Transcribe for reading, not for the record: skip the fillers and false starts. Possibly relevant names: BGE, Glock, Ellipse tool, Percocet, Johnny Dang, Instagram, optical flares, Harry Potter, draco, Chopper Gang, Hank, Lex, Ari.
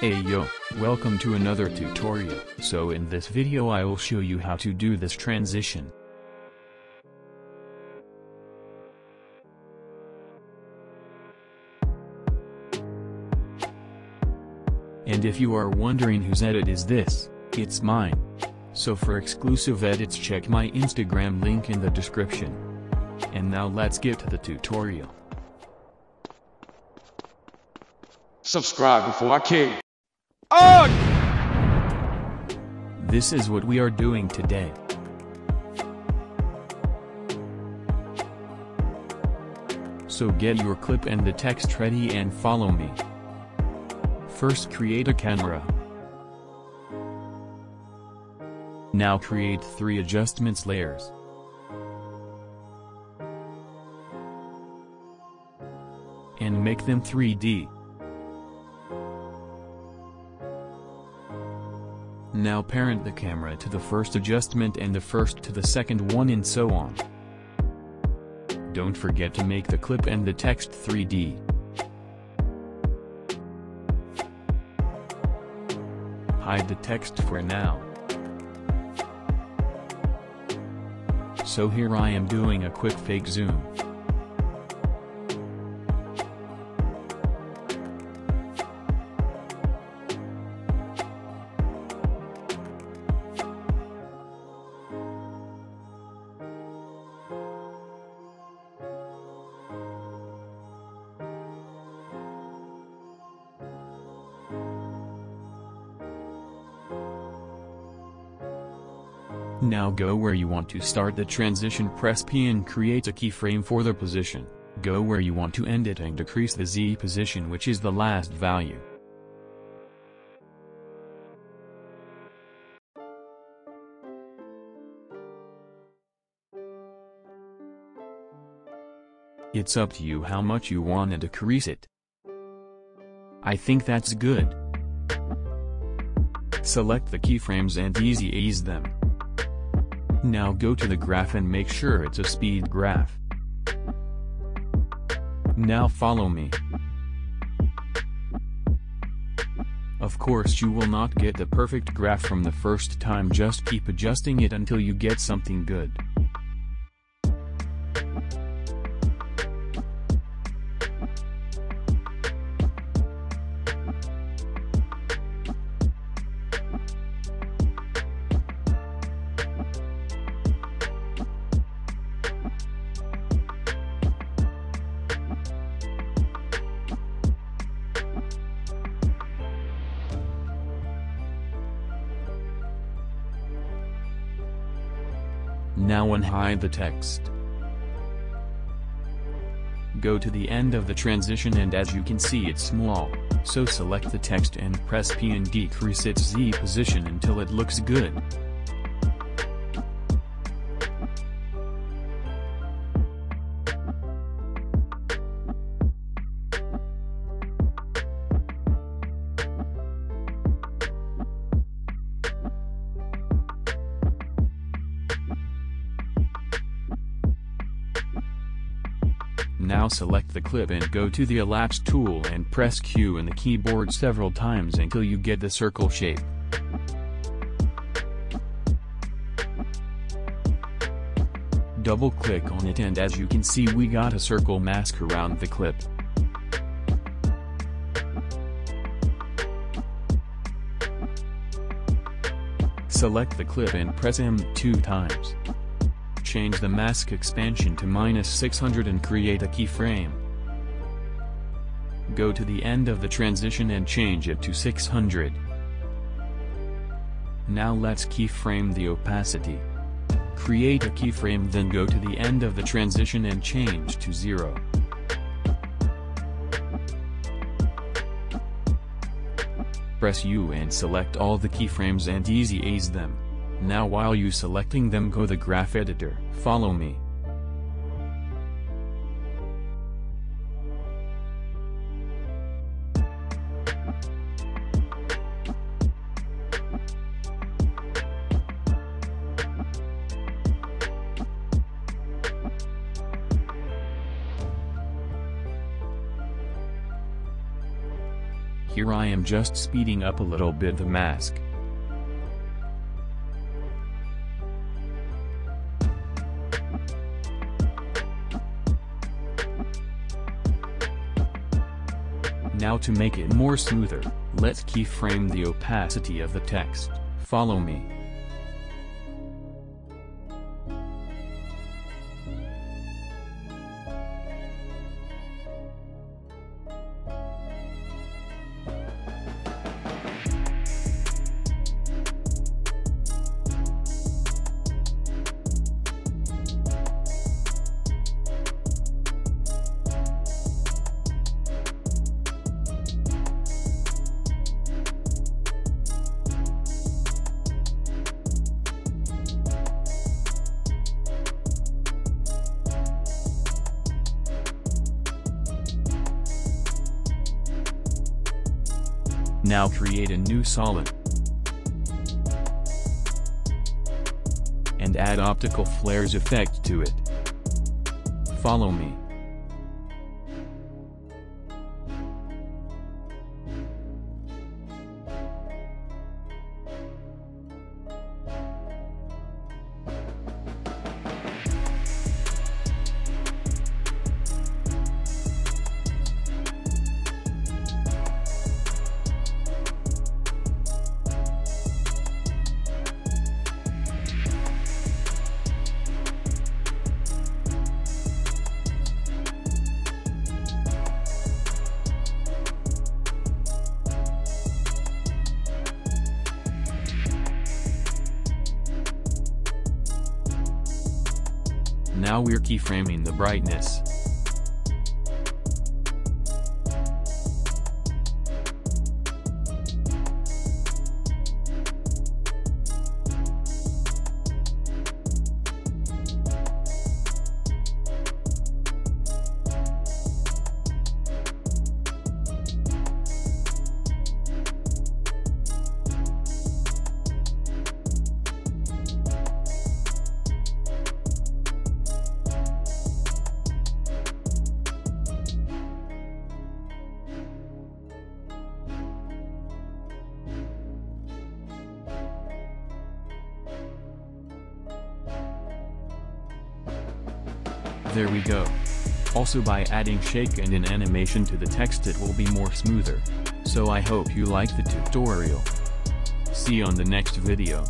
Hey yo, welcome to another tutorial. So in this video I will show you how to do this transition. And if you are wondering whose edit is this, it's mine. So for exclusive edits check my Instagram link in the description. And now let's get to the tutorial. Subscribe before I kill. This is what we are doing today. So get your clip and the text ready and follow me. First create a camera. Now create 3 adjustments layers. And make them 3D. Now parent the camera to the first adjustment and the first to the second one and so on. Don't forget to make the clip and the text 3D. Hide the text for now. So here I am doing a quick fake zoom. Now go where you want to start the transition, press P and create a keyframe for the position. Go where you want to end it and decrease the Z position, which is the last value. It's up to you how much you want to decrease it. I think that's good. Select the keyframes and easy ease them. Now go to the graph and make sure it's a speed graph. Now follow me. Of course you will not get the perfect graph from the first time, just keep adjusting it until you get something good. Now unhide the text. Go to the end of the transition and as you can see it's small, so select the text and press P and decrease its Z position until it looks good. Now select the clip and go to the Ellipse tool and press Q on the keyboard several times until you get the circle shape. Double click on it and as you can see we got a circle mask around the clip. Select the clip and press M 2 times. Change the mask expansion to -600 and create a keyframe. Go to the end of the transition and change it to 600. Now let's keyframe the opacity. Create a keyframe then go to the end of the transition and change to 0. Press U and select all the keyframes and easy ease them. Now while you selecting them go to the graph editor, follow me. Here I am just speeding up a little bit the mask. Now to make it more smoother, let's keyframe the opacity of the text. Follow me. Now create a new solid and add optical flares effect to it. Follow me. Now we're keyframing the brightness. There we go. Also, by adding shake and an animation to the text, it will be more smoother. So I hope you liked the tutorial. See you on the next video.